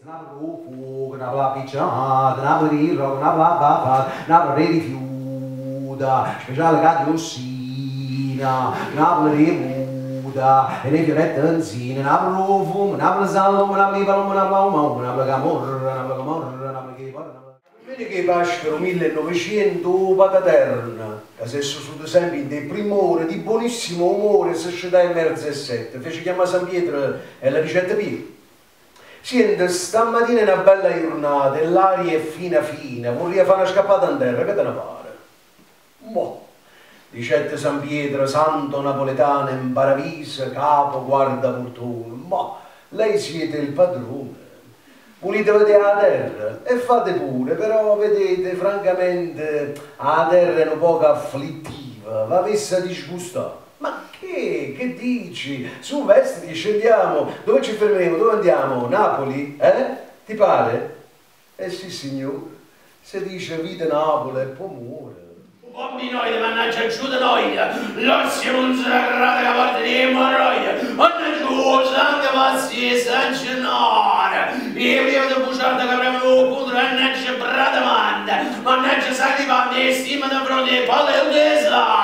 Napoli fuoco, Napoli picciata, Napoli irroco, Napoli papà, Napoli rifiuta, speciale cagliossina, Napoli rebuta, e le fiorette anzine, Napoli fumo, Napoli salmo, Napoli palmo, Napoli uomo, Napoli camorra, Napoli camorra, Napoli chiriporra. Vedi che pascolo 1900 Pataterna, che si è sussurrato sempre in dei primore, di buonissimo umore, società in mezzo e sette, fece chiamare San Pietro e la ricetta P. Senti, stamattina è una bella giornata e l'aria è fina fina, vorrei fare una scappata in terra, che te ne pare? Boh, ricette San Pietro, santo napoletano, in paradiso, capo, guarda fortuna, ma lei siete il padrone, pulite vedere la terra e fate pure, però vedete, francamente, la terra è un poco afflittiva, va messa a disgustare. Ma che dici? Su, vestiti, scendiamo. Dove ci fermiamo? Dove andiamo? Napoli? Ti pare? Eh sì, signore. Se dice vita Napoli, poi muore. Un po' di noi, mannaggia giù da noi. L'ossio non sarà della parte di emorroia. Anna giù, santa passi e San Gennaro. E prima di buciarda che avremo un punto, mannaggia bradamanda. Mannaggia santi panni e stima da fronte e palle e desante.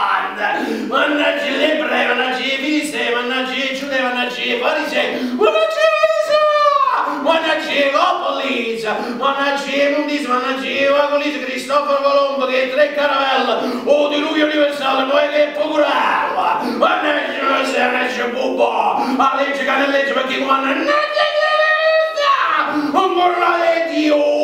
Mannaggia le breve, mannaggia i filistei, mannaggia i giudei, mannaggia i farisei, mannaggia i Isa, mannaggia i Copolis, mannaggia i Mundis, mannaggia i Vagolis, Cristoforo Colombo che è tre caravelle, o diluvio universale, noi che è Pocurella, mannaggia noi se mannaggia Bubbo, a legge che ne legge perché mannaggia che ne legge, un morale di Dio.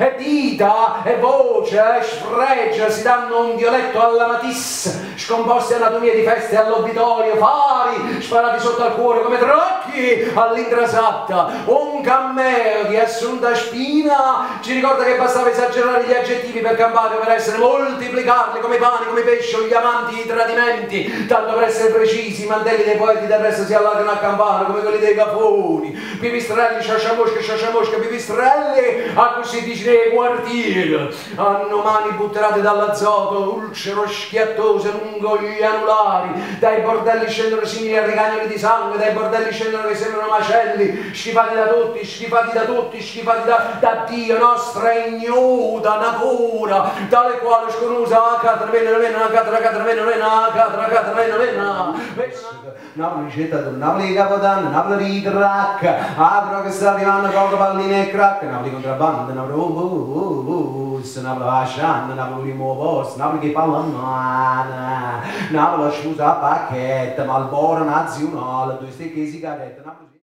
E dita e voce e sfreggia si danno un violetto alla Matisse, scomposte anatomie di feste all'obitorio, fari sparati sotto al cuore come trocchi all'intrasatta. Un cameo di Assunta Spina ci ricorda che bastava esagerare gli aggettivi per campare, per essere moltiplicarli come i pani, come i pesci o gli amanti, i tradimenti, tanto per essere precisi. I mantelli dei poeti del resto si allargano a campare come quelli dei cafoni, pipistrelli, sciasciamosche, pipistrelli, a cui si dice nei quartieri, hanno mani butterate dall'azoto, ulcero schiattose lungo gli anulari, dai bordelli scendono simili a rigagnoli di sangue, dai bordelli scendono che sembrano macelli, schifati da tutti, da Dio, nostra ignuda natura, tale quale sconusa, catravenena. Napoli città, Napoli Capodanno, Napoli Track, apro che sta arrivando poco palline e crack, Napoli contrabbando, Napoli lasciando, Napoli primo posto, Napoli che pallamana, Napoli scusa a pacchetta, Malboro nazionale, due stecche sigarette, Napoli.